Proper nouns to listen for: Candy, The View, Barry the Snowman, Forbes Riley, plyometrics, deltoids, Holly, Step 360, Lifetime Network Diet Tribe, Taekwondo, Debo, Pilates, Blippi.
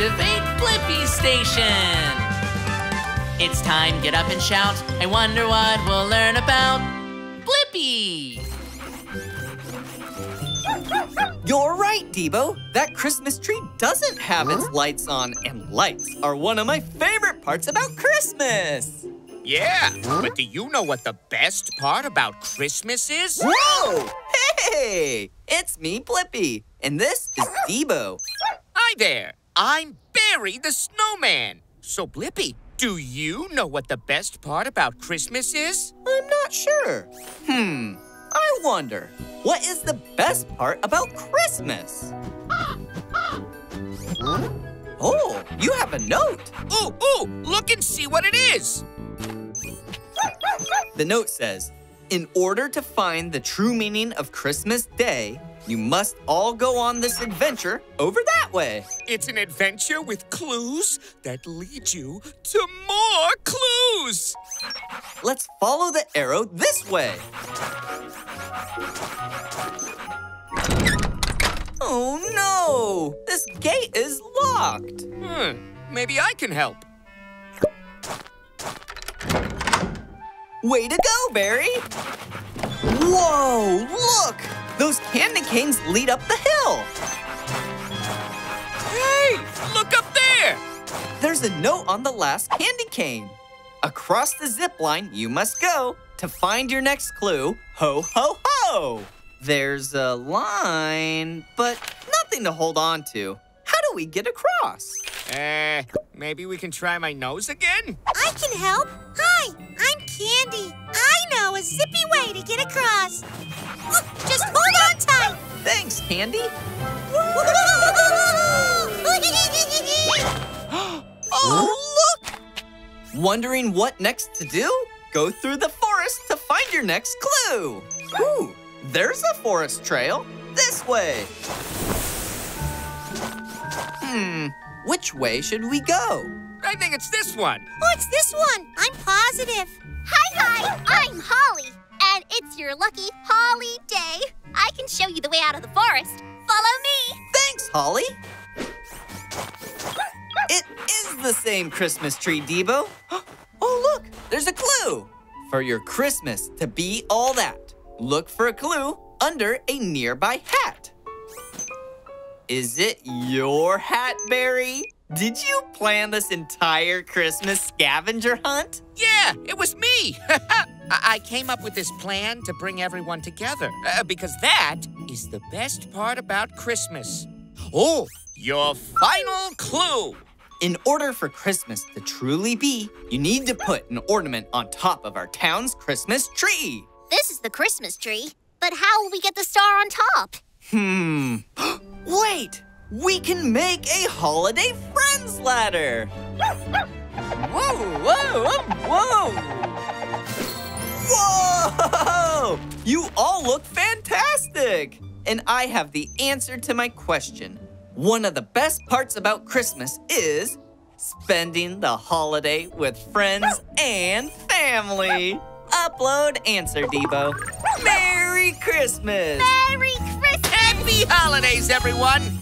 Activate Blippi Station! It's time, get up and shout. I wonder what we'll learn about Blippi! You're right, Debo. That Christmas tree doesn't have its lights on, and lights are one of my favorite parts about Christmas. Yeah, but do you know what the best part about Christmas is? Whoa! Hey! It's me, Blippi, and this is Debo. Hi there. I'm Barry the Snowman. So, Blippi, do you know what the best part about Christmas is? I'm not sure. I wonder, what is the best part about Christmas? Oh, you have a note. Ooh, look and see what it is. The note says, in order to find the true meaning of Christmas Day, you must all go on this adventure over that way. It's an adventure with clues that lead you to more clues. Let's follow the arrow this way. Oh no, this gate is locked. Maybe I can help. Way to go, Barry! Whoa, look! Those candy canes lead up the hill! Hey, look up there! There's a note on the last candy cane. Across the zip line you must go to find your next clue. Ho, ho, ho! There's a line, but nothing to hold on to. How do we get across? Maybe we can try my nose again? I can help. Hi, I'm Candy. I know a zippy way to get across. Look, just hold on tight. Thanks, Candy. Oh, look! Wondering what next to do? Go through the forest to find your next clue. Ooh, there's a forest trail this way. Which way should we go? I think it's this one. Oh, it's this one. I'm positive. Hi, I'm Holly, and it's your lucky Holly day. I can show you the way out of the forest. Follow me. Thanks, Holly. It is the same Christmas tree, Debo. Oh, look, there's a clue. For your Christmas to be all that, look for a clue under a nearby hat. Is it your hat, Barry? Did you plan this entire Christmas scavenger hunt? Yeah, it was me. I came up with this plan to bring everyone together because that is the best part about Christmas. Oh, your final clue. In order for Christmas to truly be, you need to put an ornament on top of our town's Christmas tree. This is the Christmas tree, but how will we get the star on top? Wait, we can make a holiday friends ladder. Whoa! You all look fantastic. And I have the answer to my question. One of the best parts about Christmas is spending the holiday with friends and family. Upload answer, Debo. Merry Christmas. Merry Christmas. Happy holidays, everyone.